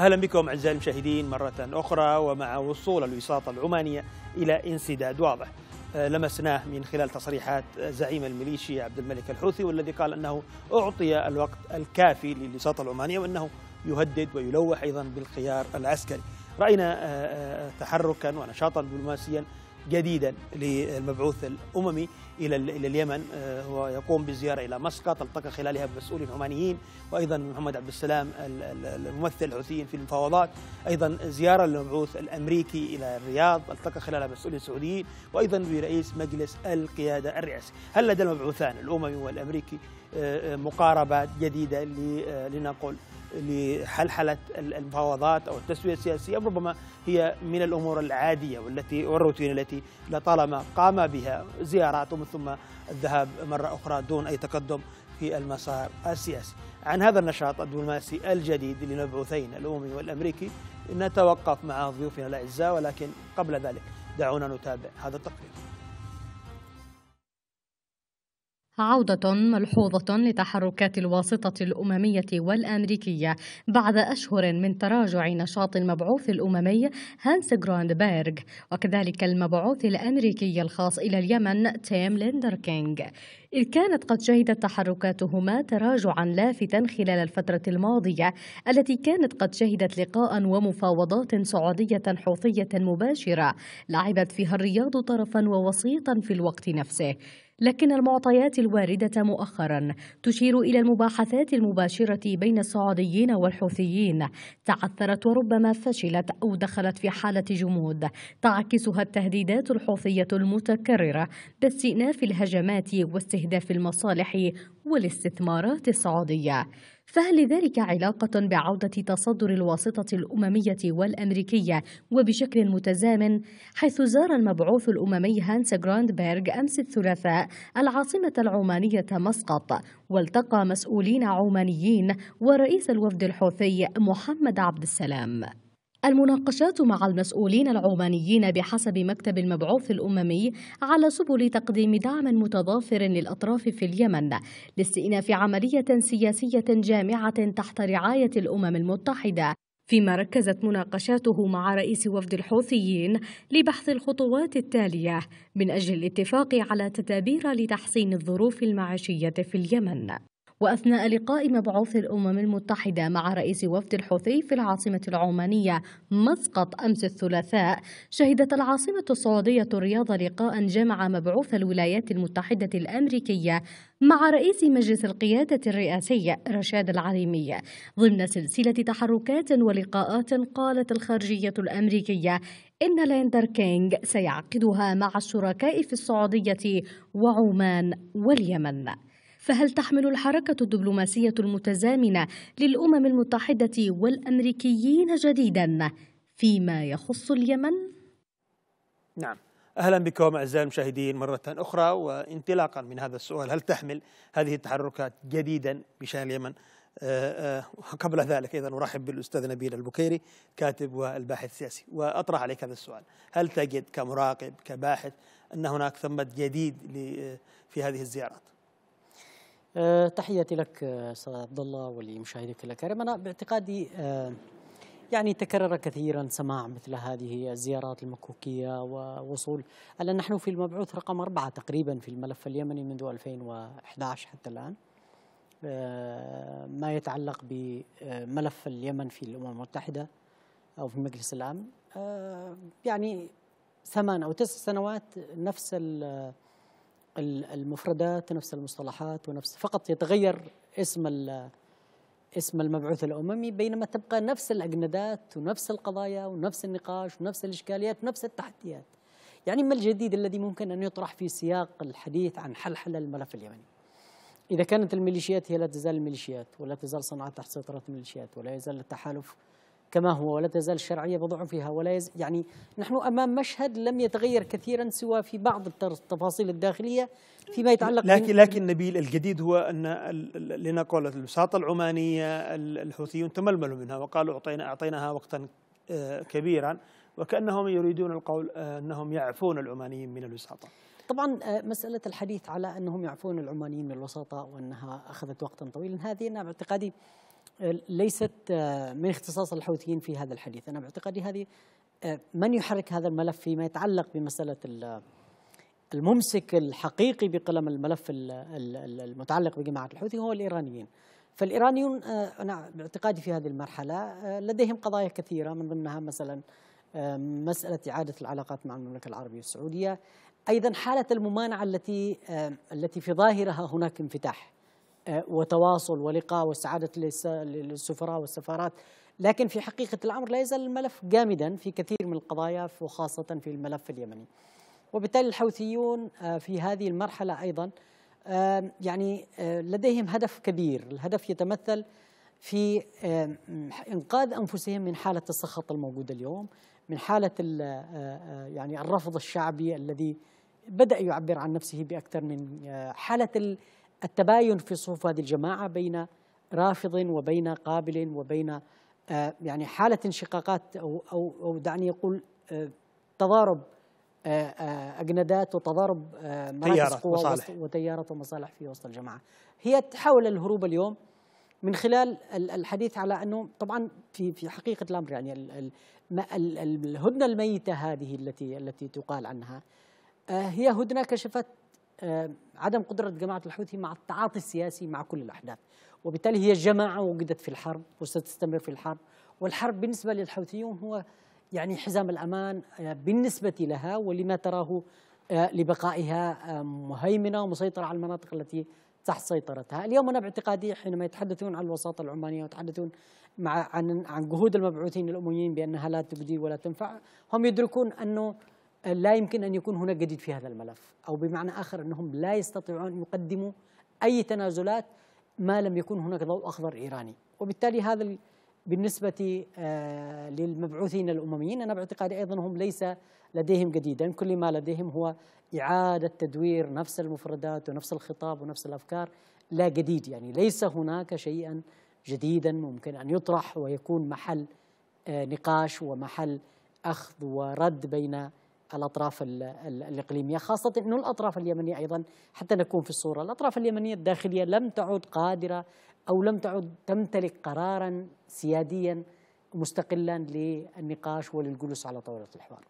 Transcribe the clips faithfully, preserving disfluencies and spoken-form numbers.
أهلا بكم أعزائي المشاهدين مرة أخرى، ومع وصول الوساطة العمانية إلى انسداد واضح لمسناه من خلال تصريحات زعيم الميليشيا عبد الملك الحوثي، والذي قال أنه أعطي الوقت الكافي للوساطة العمانية وأنه يهدد ويلوح أيضا بالخيار العسكري. رأينا تحركا ونشاطا دبلوماسيا جديدا للمبعوث الأممي إلى اليمن، هو يقوم بزيارة إلى مسقط التقى خلالها بمسؤولين عمانيين وأيضا محمد عبد السلام الممثل الحوثي في المفاوضات، أيضا زيارة للمبعوث الأمريكي إلى الرياض التقى خلالها مسؤولين سعوديين وأيضا برئيس مجلس القيادة الرئاسي. هل لدى المبعوثان الأممي والأمريكي مقاربات جديدة لنقول لحلحلة المفاوضات أو التسوية السياسية، ربما هي من الأمور العادية والتي والروتين التي لطالما قام بها زيارات ومن ثم الذهاب مرة أخرى دون أي تقدم في المسار السياسي؟ عن هذا النشاط الدبلوماسي الجديد للمبعوثين الأممي والأمريكي نتوقف مع ضيوفنا الأعزاء، ولكن قبل ذلك دعونا نتابع هذا التقرير. عودة ملحوظة لتحركات الواسطة الأممية والأمريكية بعد أشهر من تراجع نشاط المبعوث الأممي هانس غروندبرغ وكذلك المبعوث الأمريكي الخاص إلى اليمن تيم ليندركينغ، إذ كانت قد شهدت تحركاتهما تراجعا لافتا خلال الفترة الماضية التي كانت قد شهدت لقاء ومفاوضات سعودية حوثية مباشرة لعبت فيها الرياض طرفا ووسيطا في الوقت نفسه، لكن المعطيات الواردة مؤخرا تشير إلى المباحثات المباشرة بين السعوديين والحوثيين تعثرت وربما فشلت أو دخلت في حالة جمود تعكسها التهديدات الحوثية المتكررة باستئناف الهجمات واستهداف المصالح والاستثمارات السعودية. فهل لذلك علاقة بعودة تصدر الواسطة الأممية والأمريكية وبشكل متزامن، حيث زار المبعوث الأممي هانس غروندبرغ أمس الثلاثاء العاصمة العمانية مسقط والتقى مسؤولين عمانيين ورئيس الوفد الحوثي محمد عبد السلام؟ المناقشات مع المسؤولين العمانيين بحسب مكتب المبعوث الأممي على سبل تقديم دعم متضافر للأطراف في اليمن لاستئناف عملية سياسية جامعة تحت رعاية الأمم المتحدة، فيما ركزت مناقشاته مع رئيس وفد الحوثيين لبحث الخطوات التالية من أجل الاتفاق على تدابير لتحسين الظروف المعيشية في اليمن. وأثناء لقاء مبعوث الأمم المتحدة مع رئيس وفد الحوثي في العاصمة العمانية مسقط أمس الثلاثاء، شهدت العاصمة السعودية الرياض لقاء جمع مبعوث الولايات المتحدة الأمريكية مع رئيس مجلس القيادة الرئاسي رشاد العليمي ضمن سلسلة تحركات ولقاءات قالت الخارجية الأمريكية إن ليندركينغ سيعقدها مع الشركاء في السعودية وعمان واليمن. فهل تحمل الحركة الدبلوماسية المتزامنة للأمم المتحدة والأمريكيين جديدا فيما يخص اليمن؟ نعم، أهلا بكم أعزائي المشاهدين مرة أخرى، وانطلاقا من هذا السؤال، هل تحمل هذه التحركات جديدا بشأن اليمن؟ قبل ذلك أيضا أرحب بالأستاذ نبيل البكيري كاتب والباحث السياسي، وأطرح عليك هذا السؤال، هل تجد كمراقب كباحث أن هناك ثمة جديد في هذه الزيارات؟ تحياتي لك استاذ عبد الله ولمشاهديك الكرام. انا باعتقادي يعني تكرر كثيرا سماع مثل هذه الزيارات المكوكيه ووصول، الا نحن في المبعوث رقم أربعة تقريبا في الملف اليمني منذ ألفين وإحدى عشر حتى الان، ما يتعلق بملف اليمن في الامم المتحده او في مجلس الامن، يعني ثمان او تسع سنوات نفس ال المفردات نفس المصطلحات ونفس، فقط يتغير اسم اسم المبعوث الأممي، بينما تبقى نفس الأجندات ونفس القضايا ونفس النقاش ونفس الإشكاليات ونفس التحديات. يعني ما الجديد الذي ممكن أن يطرح في سياق الحديث عن حلحلة الملف اليمني؟ إذا كانت الميليشيات هي لا تزال الميليشيات ولا تزال صنعاء تحت سيطرة الميليشيات ولا يزال التحالف كما هو ولا تزال الشرعية بضعفها ولا يز... يعني نحن أمام مشهد لم يتغير كثيرا سوى في بعض التفاصيل الداخلية فيما يتعلق لكن من... لكن نبيل، الجديد هو أن ال... لنقول الوساطة العمانية الحوثيون تململوا منها وقالوا أعطينا أعطيناها وقتا كبيرا، وكأنهم يريدون القول أنهم يعفون العمانيين من الوساطة. طبعا مسألة الحديث على أنهم يعفون العمانيين من الوساطة وأنها أخذت وقتا طويلا، هذه أنا باعتقادي ليست من اختصاص الحوثيين في هذا الحديث. أنا باعتقادي هذه من يحرك هذا الملف فيما يتعلق بمسألة الممسك الحقيقي بقلم الملف المتعلق بجماعة الحوثي هو الإيرانيين. فالإيرانيون أنا باعتقادي في هذه المرحلة لديهم قضايا كثيرة، من ضمنها مثلا مسألة إعادة العلاقات مع المملكة العربية السعودية، أيضا حالة الممانعة التي التي في ظاهرها هناك انفتاح وتواصل ولقاء واستعادة للسفراء والسفارات، لكن في حقيقة الأمر لا يزال الملف جامدا في كثير من القضايا وخاصة في الملف اليمني. وبالتالي الحوثيون في هذه المرحلة أيضا يعني لديهم هدف كبير، الهدف يتمثل في إنقاذ أنفسهم من حالة السخط الموجودة اليوم، من حالة يعني الرفض الشعبي الذي بدأ يعبر عن نفسه بأكثر من حالة، التباين في صفوف هذه الجماعة بين رافض وبين قابل وبين يعني حالة انشقاقات أو أو أو دعني أقول تضارب أجندات وتضارب مراكز قوى وتيارات ومصالح في وسط الجماعة. هي تحاول الهروب اليوم من خلال الحديث على أنه طبعا في في حقيقة الأمر يعني الهدنة الميتة هذه التي التي تقال عنها هي هدنة كشفت عدم قدرة جماعة الحوثي مع التعاطي السياسي مع كل الأحداث، وبالتالي هي جماعة وجدت في الحرب وستستمر في الحرب، والحرب بالنسبة للحوثيون هو يعني حزام الأمان بالنسبة لها ولما تراه لبقائها مهيمنة ومسيطرة على المناطق التي تحت سيطرتها. اليوم أنا باعتقادي حينما يتحدثون عن الوساطة العمانية ويتحدثون مع عن عن جهود المبعوثين الأمميين بأنها لا تجدي ولا تنفع، هم يدركون أنه لا يمكن أن يكون هناك جديد في هذا الملف، أو بمعنى آخر أنهم لا يستطيعون أن يقدموا أي تنازلات ما لم يكن هناك ضوء أخضر إيراني. وبالتالي هذا بالنسبة للمبعوثين الأمميين أنا باعتقادي أيضا هم ليس لديهم جديدا، كل ما لديهم هو إعادة تدوير نفس المفردات ونفس الخطاب ونفس الأفكار، لا جديد، يعني ليس هناك شيئا جديدا ممكن أن يطرح ويكون محل نقاش ومحل أخذ ورد بين الأطراف الإقليمية، خاصة أنه الأطراف اليمنية أيضا حتى نكون في الصورة، الأطراف اليمنية الداخلية لم تعد قادرة أو لم تعد تمتلك قرارا سياديا مستقلا للنقاش وللجلوس على طاولة الحوار.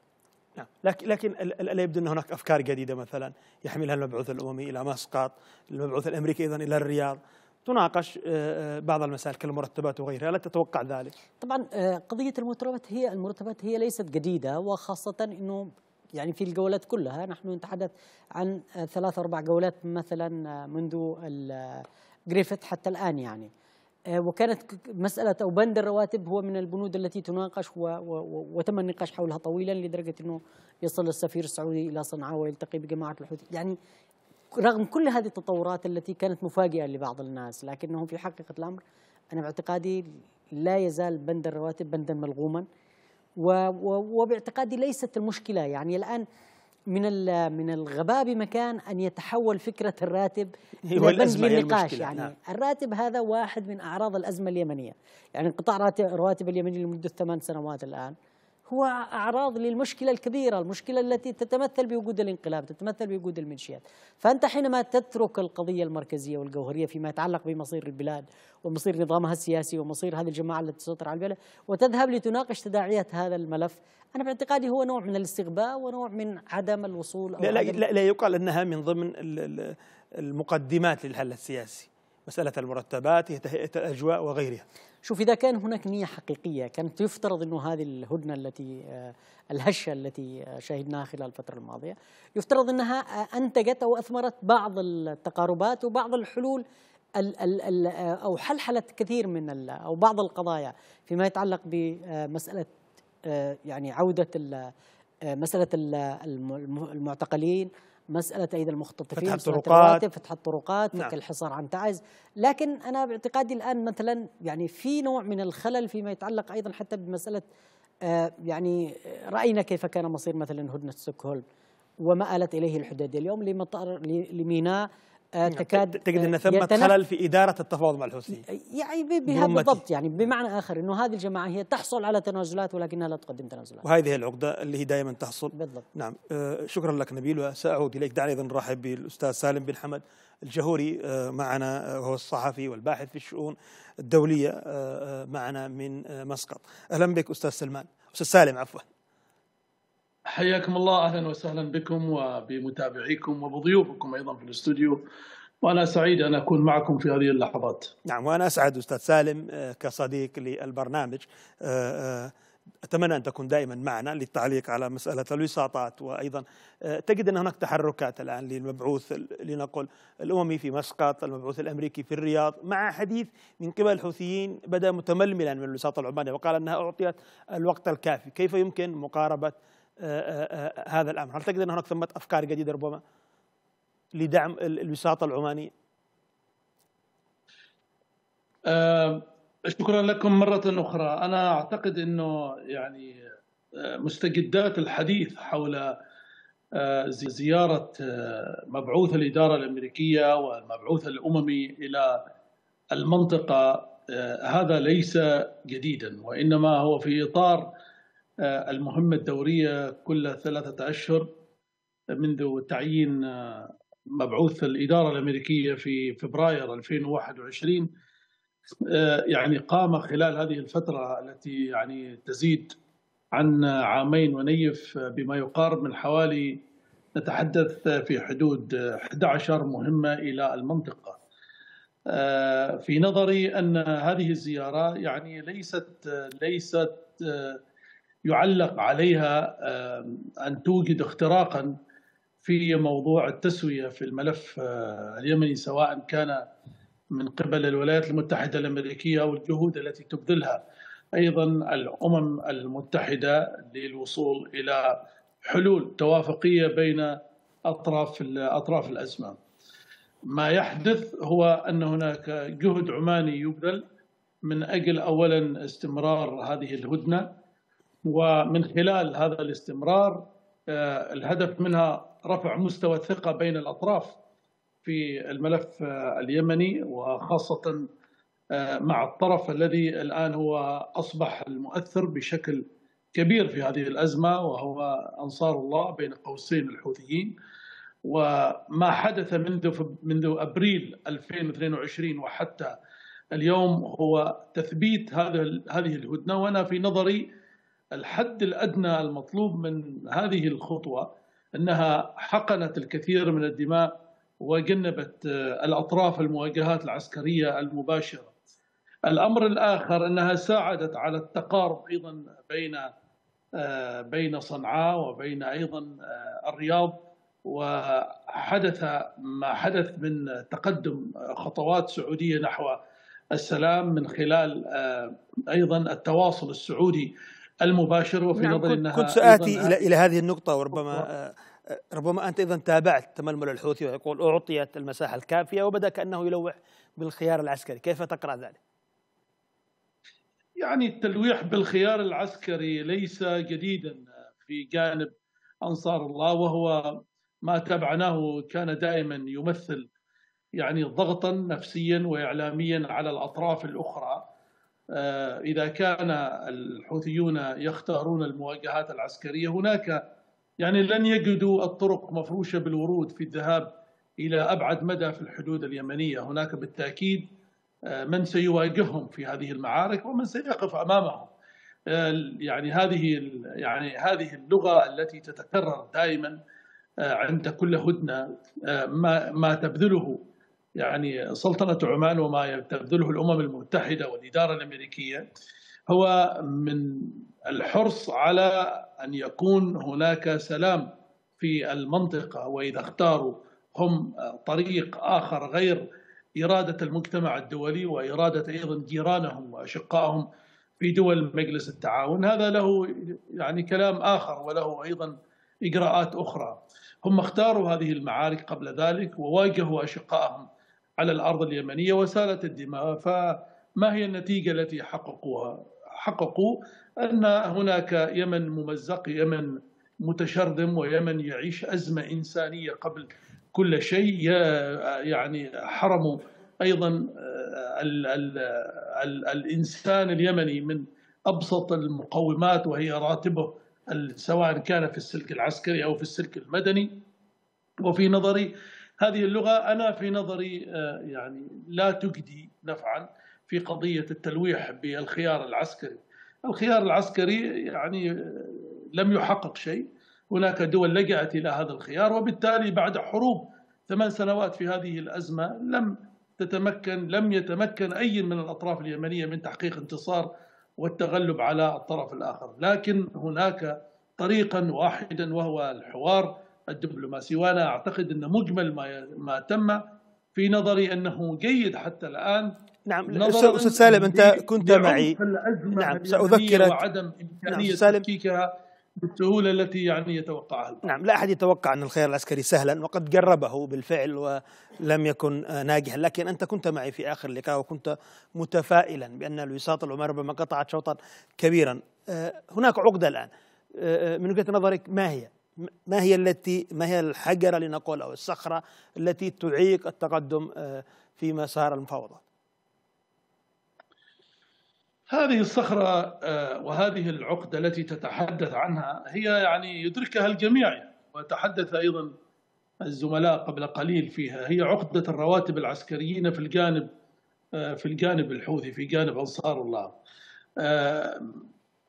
نعم، لكن لكن لا يبدو أن هناك أفكار جديدة مثلا يحملها المبعوث الأممي إلى مسقط، المبعوث الأمريكي أيضا إلى الرياض، تناقش بعض المسائل كالمرتبات وغيرها، لا تتوقع ذلك؟ طبعا قضية المرتبات هي المرتبات هي ليست جديدة، وخاصة أنه يعني في الجولات كلها نحن نتحدث عن ثلاث أربع جولات مثلا منذ جريفيث حتى الآن، يعني وكانت مسألة أو بند الرواتب هو من البنود التي تناقش وتم النقاش حولها طويلا، لدرجة أنه يصل السفير السعودي إلى صنعاء ويلتقي بجماعة الحوثي. يعني رغم كل هذه التطورات التي كانت مفاجئة لبعض الناس، لكنه في حقيقة الأمر أنا باعتقادي لا يزال بند الرواتب بندا ملغوما، وباعتقادي ليست المشكلة يعني الآن من من الغباء بمكان أن يتحول فكرة الراتب إلى بند للنقاش. يعني نعم، الراتب هذا واحد من أعراض الأزمة اليمنية، يعني انقطاع رواتب اليمني لمدة ثمان سنوات الآن هو أعراض للمشكلة الكبيرة، المشكلة التي تتمثل بوجود الانقلاب، تتمثل بوجود المنشيات. فأنت حينما تترك القضية المركزية والجوهرية فيما يتعلق بمصير البلاد ومصير نظامها السياسي ومصير هذه الجماعة التي تسيطر على البلد وتذهب لتناقش تداعيات هذا الملف، أنا باعتقادي هو نوع من الاستغباء ونوع من عدم الوصول. أو لا, لا, لا, لا يقال أنها من ضمن المقدمات للحل السياسي، مسألة المرتبات، تهيئة الأجواء وغيرها. شوف، إذا كان هناك نية حقيقية كانت يفترض أنه هذه الهدنة التي الهشة التي شاهدناها خلال الفترة الماضية يفترض أنها أنتجت أو أثمرت بعض التقاربات وبعض الحلول ال ال ال أو حلحلت كثير من أو بعض القضايا فيما يتعلق بمسألة يعني عودة مسألة المعتقلين، مسألة أيد المختطفين، فتح الطرقات، فتح الطرقات، فك الحصار عن تعز. لكن أنا باعتقادي الآن مثلا يعني في نوع من الخلل فيما يتعلق أيضا حتى بمسألة آه يعني رأينا كيف كان مصير مثلا هدنة ستوكهولم وما آلت إليه الحدود اليوم لمطار لميناء تكاد تجد ان ثمة خلل في اداره التفاوض مع الحوثيين. يعني بهذا بالضبط، يعني بمعنى اخر انه هذه الجماعه هي تحصل على تنازلات ولكنها لا تقدم تنازلات، وهذه العقده اللي هي دائما تحصل بالضبط. نعم، آه شكرا لك نبيل، وساعود اليك. دعني اذا نرحب بالاستاذ سالم بن حمد الجهوري آه معنا، وهو الصحفي والباحث في الشؤون الدوليه آه معنا من آه مسقط. اهلا بك استاذ سلمان، استاذ سالم عفوا. حياكم الله، اهلا وسهلا بكم وبمتابعيكم وبضيوفكم ايضا في الاستوديو، وانا سعيد ان اكون معكم في هذه اللحظات. نعم، وانا اسعد استاذ سالم كصديق للبرنامج، اتمنى ان تكون دائما معنا للتعليق على مساله الوساطات، وايضا تجد ان هناك تحركات الان للمبعوث لنقل الاممي في مسقط، المبعوث الامريكي في الرياض، مع حديث من قبل الحوثيين بدا متململا من الوساطه العمانيه وقال انها اعطيت الوقت الكافي، كيف يمكن مقاربه آآ آآ هذا الأمر؟ هل تجد أن هناك ثمة أفكار جديدة ربما لدعم الوساطة العمانية؟ شكرا لكم مرة أخرى. أنا أعتقد أنه يعني مستجدات الحديث حول زيارة مبعوث الإدارة الأمريكية والمبعوث الأممي إلى المنطقة هذا ليس جديدا، وإنما هو في إطار المهمة الدورية كل ثلاثة أشهر منذ تعيين مبعوث الإدارة الأمريكية في فبراير ألفين وواحد وعشرين. يعني قام خلال هذه الفترة التي يعني تزيد عن عامين ونيف بما يقارب من حوالي، نتحدث في حدود إحدى عشرة مهمة إلى المنطقة. في نظري أن هذه الزيارة يعني ليست ليست يعلق عليها أن توجد اختراقا في موضوع التسوية في الملف اليمني، سواء كان من قبل الولايات المتحدة الأمريكية أو الجهود التي تبذلها أيضا الأمم المتحدة للوصول إلى حلول توافقية بين أطراف أطراف الأزمة. ما يحدث هو أن هناك جهد عماني يبذل من أجل أولا استمرار هذه الهدنة، ومن خلال هذا الاستمرار الهدف منها رفع مستوى الثقة بين الأطراف في الملف اليمني، وخاصة مع الطرف الذي الآن هو أصبح المؤثر بشكل كبير في هذه الأزمة، وهو أنصار الله بين قوسين الحوثيين. وما حدث منذ منذ أبريل ألفين واثنين وعشرين وحتى اليوم هو تثبيت هذه هذه الهدنة، وأنا في نظري الحد الأدنى المطلوب من هذه الخطوة أنها حقنت الكثير من الدماء وجنبت الأطراف المواجهات العسكرية المباشرة. الأمر الآخر أنها ساعدت على التقارب أيضا بين بين صنعاء وبين أيضا الرياض، وحدث ما حدث من تقدم خطوات سعودية نحو السلام من خلال أيضا التواصل السعودي المباشر. وفي نعم نظري انها كنت سآتي الى الى هذه النقطة، وربما ربما انت ايضا تابعت تململ الحوثي ويقول اعطيت المساحة الكافية وبدا كأنه يلوح بالخيار العسكري، كيف تقرأ ذلك؟ يعني التلويح بالخيار العسكري ليس جديدا في جانب انصار الله، وهو ما تبعناه كان دائما يمثل يعني ضغطا نفسيا واعلاميا على الأطراف الأخرى. إذا كان الحوثيون يختارون المواجهات العسكرية هناك يعني لن يجدوا الطرق مفروشة بالورود في الذهاب إلى أبعد مدى في الحدود اليمنية، هناك بالتأكيد من سيواجههم في هذه المعارك ومن سيقف أمامهم. يعني هذه يعني هذه اللغة التي تتكرر دائما عند كل هدنة، ما ما تبذله يعني سلطنة عمان وما تبذله الأمم المتحدة والإدارة الأمريكية هو من الحرص على أن يكون هناك سلام في المنطقة، وإذا اختاروا هم طريق آخر غير إرادة المجتمع الدولي وإرادة أيضا جيرانهم وأشقائهم في دول مجلس التعاون، هذا له يعني كلام آخر وله أيضا إجراءات أخرى. هم اختاروا هذه المعارك قبل ذلك وواجهوا أشقائهم على الأرض اليمنية وسالت الدماء، فما هي النتيجة التي حققوها؟ حققوا أن هناك يمن ممزق، يمن متشرذم، ويمن يعيش أزمة إنسانية قبل كل شيء، يعني حرموا أيضا ال ال ال الإنسان اليمني من أبسط المقومات وهي راتبه، سواء كان في السلك العسكري أو في السلك المدني. وفي نظري هذه اللغة أنا في نظري يعني لا تجدي نفعا في قضية التلويح بالخيار العسكري. الخيار العسكري يعني لم يحقق شيء، هناك دول لجأت إلى هذا الخيار، وبالتالي بعد حروب ثمان سنوات في هذه الأزمة لم تتمكن لم يتمكن أي من الأطراف اليمنية من تحقيق انتصار والتغلب على الطرف الآخر. لكن هناك طريقا واحدا وهو الحوار الدبلوماسي، وأنا أعتقد أن مجمل ما ما تم في نظري أنه جيد حتى الآن. نعم أستاذ سالم، أنت كنت معي. نعم سأذكرك. وعدم إمكانية تفكيكها بالسهولة التي يعني يتوقعها. نعم لا أحد يتوقع أن الخيار العسكري سهلا، وقد جربه بالفعل ولم يكن ناجحا، لكن أنت كنت معي في آخر اللقاء وكنت متفائلا بأن الوساطة العمانية ربما قطعت شوطا كبيرا. هناك عقدة الآن من وجهة نظرك، ما هي؟ ما هي التي ما هي الحجرة لنقول أو الصخرة التي تعيق التقدم في مسار المفاوضات؟ هذه الصخرة وهذه العقدة التي تتحدث عنها هي يعني يدركها الجميع، وتحدث أيضا الزملاء قبل قليل فيها، هي عقدة الرواتب العسكريين في الجانب في الجانب الحوثي، في جانب أنصار الله.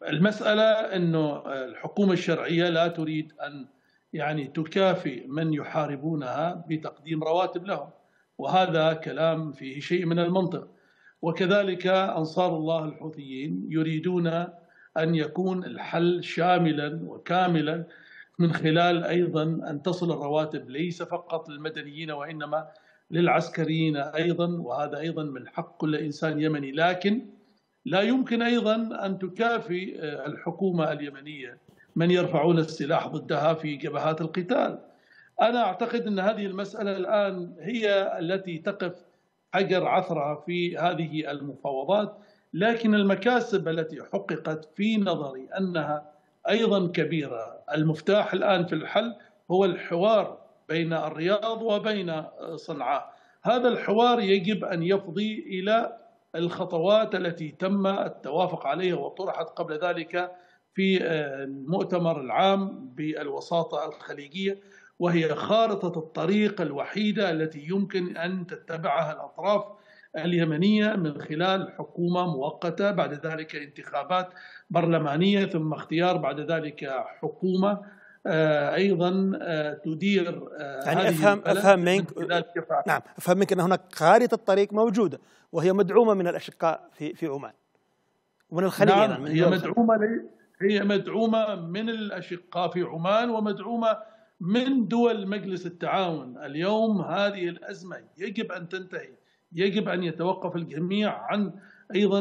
المسألة أنه الحكومة الشرعية لا تريد أن يعني تكافئ من يحاربونها بتقديم رواتب لهم، وهذا كلام فيه شيء من المنطق. وكذلك أنصار الله الحوثيين يريدون أن يكون الحل شاملا وكاملا من خلال أيضا أن تصل الرواتب ليس فقط للمدنيين وإنما للعسكريين أيضا، وهذا أيضا من حق كل إنسان يمني. لكن لا يمكن أيضا أن تكافئ الحكومة اليمنية من يرفعون السلاح ضدها في جبهات القتال. أنا أعتقد أن هذه المسألة الآن هي التي تقف حجر عثرة في هذه المفاوضات، لكن المكاسب التي حققت في نظري أنها أيضا كبيرة. المفتاح الآن في الحل هو الحوار بين الرياض وبين صنعاء. هذا الحوار يجب أن يفضي إلى الخطوات التي تم التوافق عليها وطرحت قبل ذلك في المؤتمر العام بالوساطة الخليجية، وهي خارطة الطريق الوحيدة التي يمكن أن تتبعها الأطراف اليمنية من خلال حكومة مؤقتة، بعد ذلك انتخابات برلمانية، ثم اختيار بعد ذلك حكومة أيضا تدير. يعني أفهم أفهم منك من نعم أفهم منك أن هناك خارطة الطريق موجودة وهي مدعومة من الأشقاء في في عمان ومن الخليج. نعم يعني من هي مدعومة هي مدعومة من الأشقاء في عمان ومدعومة من دول مجلس التعاون. اليوم هذه الأزمة يجب أن تنتهي، يجب أن يتوقف الجميع عن أيضا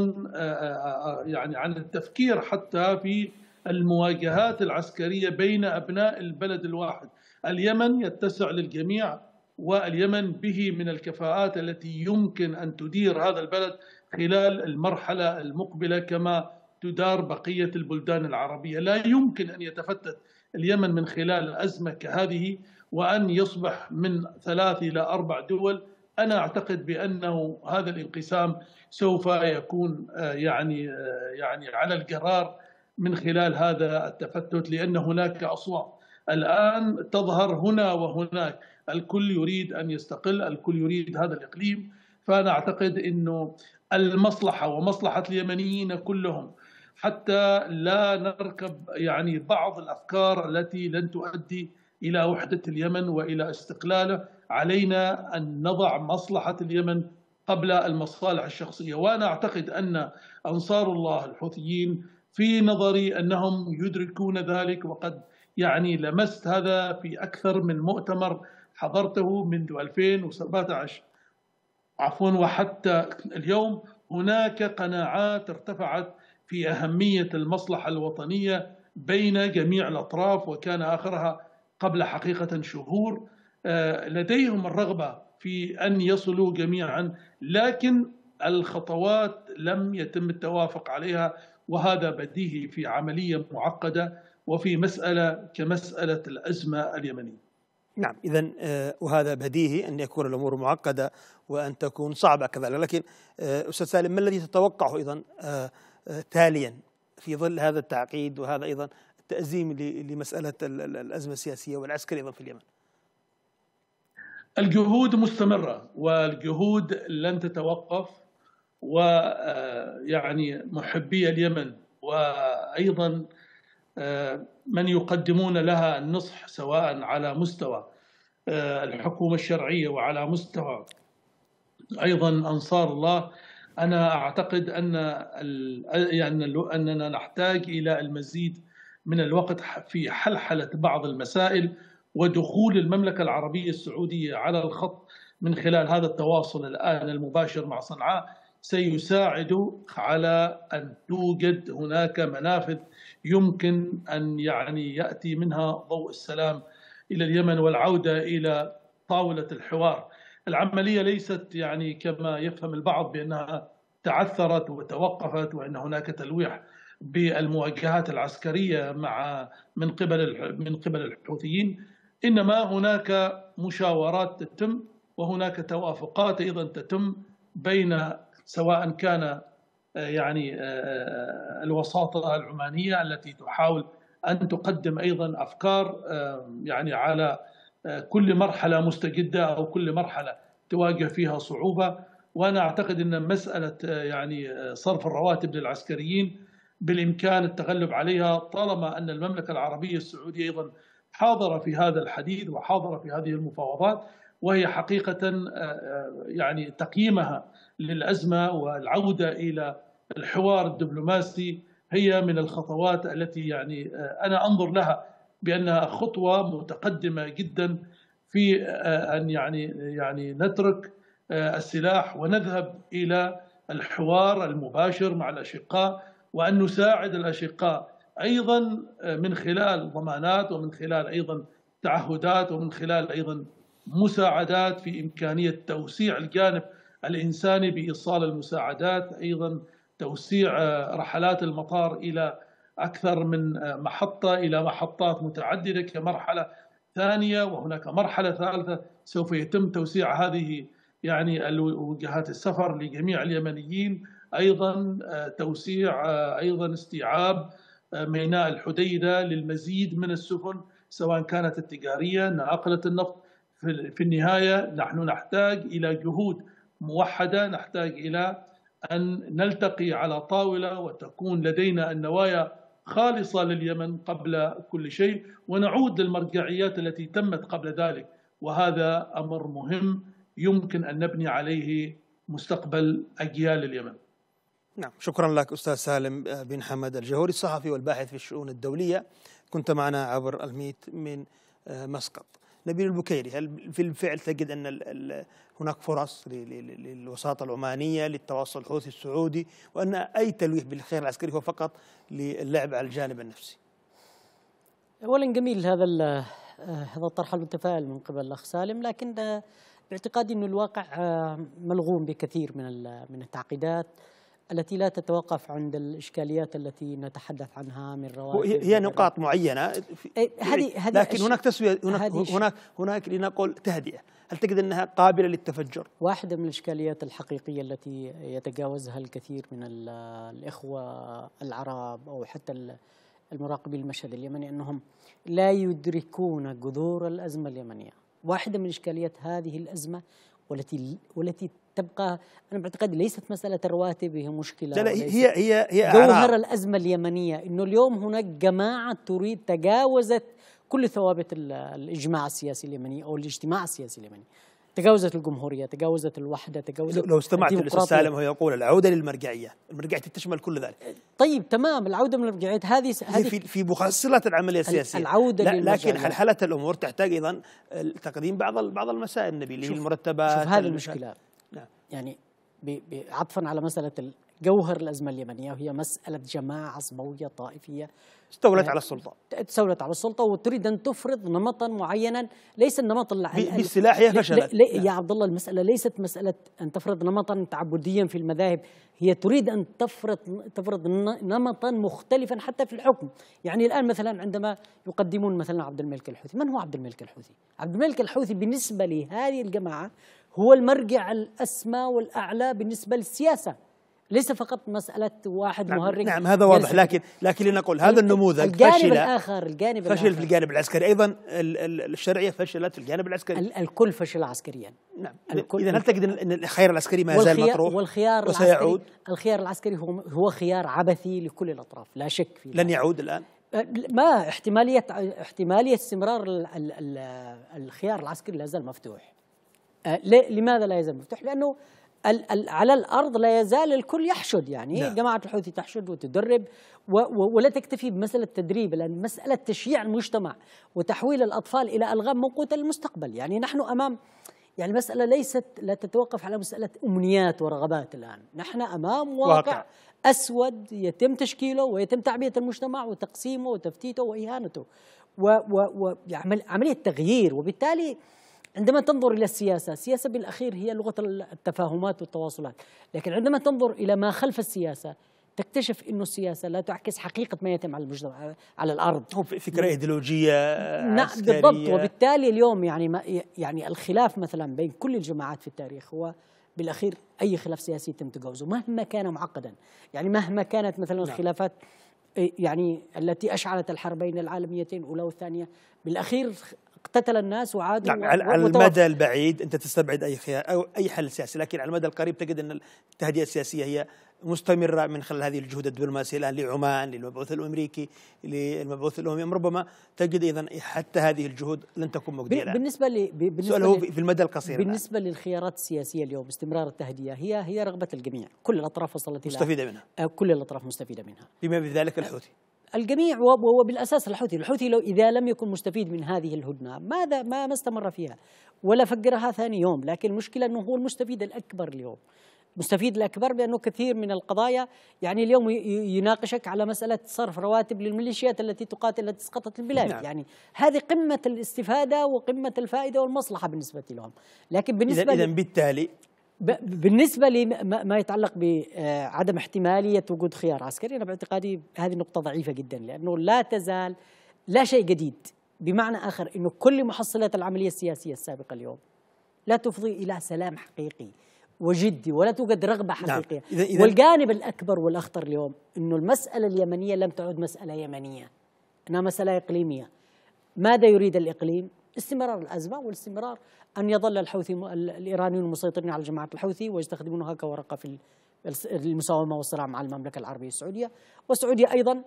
يعني عن التفكير حتى في المواجهات العسكرية بين أبناء البلد الواحد. اليمن يتسع للجميع، واليمن به من الكفاءات التي يمكن أن تدير هذا البلد خلال المرحلة المقبلة كما تدار بقية البلدان العربية. لا يمكن أن يتفتت اليمن من خلال أزمة كهذه وأن يصبح من ثلاث إلى أربع دول. أنا أعتقد بأنه هذا الانقسام سوف يكون يعني يعني على القرار من خلال هذا التفتت، لأن هناك أصوات الآن تظهر هنا وهناك، الكل يريد أن يستقل، الكل يريد هذا الإقليم. فأنا أعتقد أنه المصلحة ومصلحة اليمنيين كلهم حتى لا نركب يعني بعض الأفكار التي لن تؤدي إلى وحدة اليمن وإلى استقلاله. علينا أن نضع مصلحة اليمن قبل المصالح الشخصية، وأنا أعتقد أن أنصار الله الحوثيين في نظري أنهم يدركون ذلك، وقد يعني لمست هذا في أكثر من مؤتمر حضرته منذ ألفين وسبعة عشر عفوا وحتى اليوم. هناك قناعات ارتفعت في أهمية المصلحة الوطنية بين جميع الأطراف، وكان آخرها قبل حقيقة شهور لديهم الرغبة في أن يصلوا جميعا، لكن الخطوات لم يتم التوافق عليها، وهذا بديهي في عملية معقدة وفي مسألة كمسألة الأزمة اليمنية. نعم، إذن وهذا بديهي أن يكون الأمور معقدة وأن تكون صعبة كذلك، لكن أستاذ سالم، ما الذي تتوقعه أيضا تاليا في ظل هذا التعقيد وهذا أيضا التأزيم لمسألة الأزمة السياسية والعسكرية أيضا في اليمن؟ الجهود مستمرة والجهود لن تتوقف، ويعني محبي اليمن وأيضا من يقدمون لها النصح سواء على مستوى الحكومة الشرعية وعلى مستوى أيضا أنصار الله، أنا أعتقد أن أننا نحتاج إلى المزيد من الوقت في حلحلة بعض المسائل ودخول المملكة العربية السعودية على الخط من خلال هذا التواصل الآن المباشر مع صنعاء سيساعد على أن توجد هناك منافذ يمكن أن يعني يأتي منها ضوء السلام إلى اليمن والعودة إلى طاولة الحوار. العملية ليست يعني كما يفهم البعض بأنها تعثرت وتوقفت وأن هناك تلويح بالمواجهات العسكرية مع من قبل من قبل الحوثيين، إنما هناك مشاورات تتم وهناك توافقات أيضا تتم بين سواء كان يعني الوساطة العمانية التي تحاول أن تقدم أيضا أفكار يعني على كل مرحلة مستجدة أو كل مرحلة تواجه فيها صعوبة، وأنا أعتقد أن مسألة يعني صرف الرواتب للعسكريين بالإمكان التغلب عليها طالما أن المملكة العربية السعودية أيضا حاضرة في هذا الحديث وحاضرة في هذه المفاوضات، وهي حقيقة يعني تقييمها للأزمة والعودة إلى الحوار الدبلوماسي هي من الخطوات التي يعني أنا أنظر لها بأنها خطوة متقدمة جدا في أن يعني يعني نترك السلاح ونذهب إلى الحوار المباشر مع الأشقاء وأن نساعد الأشقاء أيضا من خلال ضمانات ومن خلال أيضا تعهدات ومن خلال أيضا مساعدات في إمكانية توسيع الجانب الإنساني بإيصال المساعدات، أيضا توسيع رحلات المطار إلى أكثر من محطة إلى محطات متعددة كمرحلة ثانية، وهناك مرحلة ثالثة سوف يتم توسيع هذه يعني وجهات السفر لجميع اليمنيين، أيضا توسيع أيضا استيعاب ميناء الحديدة للمزيد من السفن سواء كانت التجارية ناقلة النفط. في النهاية نحن نحتاج إلى جهود موحدة، نحتاج إلى أن نلتقي على طاولة وتكون لدينا النوايا خالصة لليمن قبل كل شيء ونعود للمرجعيات التي تمت قبل ذلك، وهذا أمر مهم يمكن أن نبني عليه مستقبل أجيال اليمن. نعم، شكرا لك أستاذ سالم بن حمد الجهوري، الصحفي والباحث في الشؤون الدولية، كنت معنا عبر الميت من مسقط. نبيل البكيري، هل في الفعل تجد أن هناك فرص للوساطة العمانية للتواصل الحوثي السعودي وأن أي تلويح بالخيار العسكري هو فقط للعب على الجانب النفسي؟ أولا جميل هذا هذا الطرح المتفائل من قبل الأخ سالم، لكن باعتقادي أن الواقع ملغوم بكثير من من التعقيدات التي لا تتوقف عند الإشكاليات التي نتحدث عنها من رواتب، هي نقاط معينة هذه هذه لكن هناك تسوية، هناك هناك هناك لنقول تهدئة، هل تجد أنها قابلة للتفجر؟ واحدة من الإشكاليات الحقيقية التي يتجاوزها الكثير من الإخوة العرب أو حتى المراقبي المشهد اليمني أنهم لا يدركون جذور الأزمة اليمنية. واحدة من إشكاليات هذه الأزمة والتي والتي تبقى أنا بعتقد ليست مسألة الرواتب هي مشكلة، لا هي هي هي جوهر الأزمة اليمنية، إنه اليوم هناك جماعة تريد تجاوزت كل ثوابت الإجماع السياسي اليمني أو الاجتماع السياسي اليمني، تجاوزت الجمهورية، تجاوزت الوحدة، تجاوزت لو استمعت للأستاذ سالم هو يقول العودة للمرجعية، المرجعية تشمل كل ذلك. طيب تمام، العودة من المرجعية هذه هذه في في مخصصات العملية السياسية العودة، لكن حلحلة الأمور تحتاج أيضا تقديم بعض بعض المسائل نبيل للمرتبات. شوف هذه المشكلة، يعني عطفا على مسألة جوهر الأزمة اليمنية، وهي مسألة جماعة عصبوية طائفية استولت على السلطة استولت على السلطة وتريد أن تفرض نمطا معينا، ليس النمط بالسلاحية فشلت. يا عبد الله، المسألة ليست مسألة أن تفرض نمطا تعبديا في المذاهب، هي تريد أن تفرض تفرض نمطا مختلفا حتى في الحكم. يعني الآن مثلا عندما يقدمون مثلا عبد الملك الحوثي، من هو عبد الملك الحوثي؟ عبد الملك الحوثي بالنسبة لهذه الجماعة هو المرجع الأسمى والأعلى بالنسبة للسياسة، ليس فقط مسألة واحد نعم مهرج. نعم هذا واضح، لكن لكن لنقول هذا النموذج فشل. الآخر الجانب فشل الآخر. في الجانب العسكري أيضا، الشرعية فشلت في الجانب العسكري، الكل فشل عسكريا. نعم، إذا هل تجد أن الخيار العسكري ما زال مطروح والخيار وسيعود؟ الخيار العسكري هو هو خيار عبثي لكل الأطراف، لا شك فيه. لن يعود الآن؟ ما احتمالية احتمالية استمرار ال ال ال الخيار العسكري لا زال مفتوح. لماذا لا يزال مفتوح؟ لأنه على الأرض لا يزال الكل يحشد، يعني لا. جماعة الحوثي تحشد وتدرب ولا تكتفي بمسألة تدريب، لأن مسألة تشييع المجتمع وتحويل الأطفال إلى ألغام موقوتة للمستقبل. يعني نحن أمام، يعني المسألة ليست لا تتوقف على مسألة أمنيات ورغبات الآن، نحن أمام واقع, واقع. أسود يتم تشكيله ويتم تعبئة المجتمع وتقسيمه وتفتيته وإهانته وعملية تغيير. وبالتالي عندما تنظر إلى السياسة، السياسة بالأخير هي لغة التفاهمات والتواصلات، لكن عندما تنظر إلى ما خلف السياسة تكتشف أنه السياسة لا تعكس حقيقة ما يتم على المجتمع على الأرض، فكرة إيديولوجية عسكرية. نعم بالضبط. وبالتالي اليوم يعني ما يعني الخلاف مثلا بين كل الجماعات في التاريخ هو بالأخير أي خلاف سياسي يتم تجاوزه مهما كان معقدا، يعني مهما كانت مثلا الخلافات يعني التي أشعلت الحربين العالميتين الأولى والثانية، بالأخير اقتتل الناس وعادوا. نعم على المدى البعيد أنت تستبعد أي خيار أو أي حل سياسي، لكن على المدى القريب تجد أن التهدئة السياسية هي مستمرة من خلال هذه الجهود الدبلوماسية الآن لعمان، للمبعوث الأمريكي، للمبعوث الأممي، ربما تجد إذا حتى هذه الجهود لن تكون مجدية الآن. بالنسبة لي سؤال هو في المدى القصير. بالنسبة الآن. للخيارات السياسية اليوم استمرار التهدئة هي هي رغبة الجميع، كل الأطراف وصلت إلى مستفيدة منها، كل الأطراف مستفيدة منها بما بذلك الحوثي. الجميع، وهو بالأساس الحوثي، الحوثي لو إذا لم يكن مستفيد من هذه الهدنة ماذا ما استمر فيها ولا فجرها ثاني يوم، لكن المشكلة أنه هو المستفيد الأكبر اليوم، المستفيد الأكبر بأنه كثير من القضايا يعني اليوم يناقشك على مسألة صرف رواتب للميليشيات التي تقاتل التي سقطت البلاد، نعم. يعني هذه قمة الاستفادة وقمة الفائدة والمصلحة بالنسبة لهم، لكن بالنسبة إذن بالتالي بالنسبة لما يتعلق بعدم احتمالية وجود خيار عسكري، أنا باعتقادي هذه نقطة ضعيفة جدا، لأنه لا تزال لا شيء جديد، بمعنى آخر أنه كل محصلات العملية السياسية السابقة اليوم لا تفضي إلى سلام حقيقي وجدي ولا توجد رغبة حقيقية. نعم. إذن إذن والجانب الأكبر والأخطر اليوم أنه المسألة اليمنية لم تعد مسألة يمنية، أنها مسألة إقليمية. ماذا يريد الإقليم؟ استمرار الأزمة والاستمرار أن يظل الحوثي الإيرانيون مسيطرين على جماعة الحوثي ويستخدمونها كورقة في المساومة والصراع مع المملكة العربية السعودية، والسعودية أيضا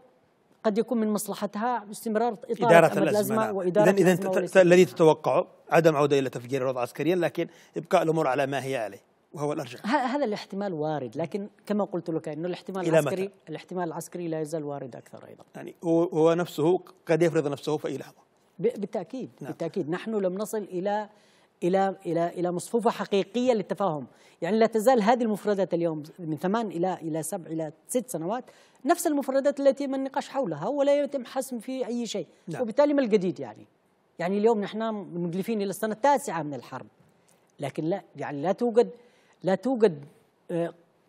قد يكون من مصلحتها استمرار إدارة الأزمة وإدارة الأزمة. الذي تتوقعه عدم عودة إلى تفجير الوضع عسكريا، لكن إبقاء الأمور على ما هي عليه وهو الأرجح. هذا الاحتمال وارد، لكن كما قلت لك إنه الاحتمال العسكري الاحتمال العسكري لا يزال وارد أكثر أيضا، يعني هو نفسه قد يفرض نفسه في أي لحظة. بالتأكيد. نعم. بالتأكيد نحن لم نصل إلى إلى إلى إلى مصفوفة حقيقية للتفاهم، يعني لا تزال هذه المفردات اليوم من ثمان إلى إلى سبع إلى ست سنوات نفس المفردات التي يتم النقاش حولها ولا يتم حسم في أي شيء. نعم. وبالتالي ما الجديد يعني؟ يعني اليوم نحن مدلفين إلى السنة التاسعة من الحرب، لكن لا يعني لا توجد لا توجد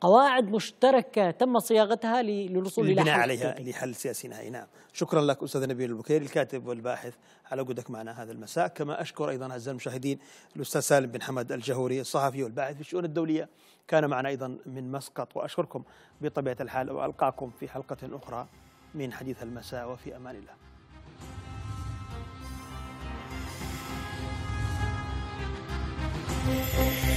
قواعد مشتركة تم صياغتها للوصول إلى حل عليها لحل سياسي نهائي. نعم، شكرا لك أستاذ نبيل البكيري الكاتب والباحث على وجودك معنا هذا المساء، كما أشكر أيضا أعزائي المشاهدين الأستاذ سالم بن حمد الجهوري الصحفي والباحث في الشؤون الدولية، كان معنا أيضا من مسقط، وأشكركم بطبيعة الحال وألقاكم في حلقة أخرى من حديث المساء، وفي أمان الله.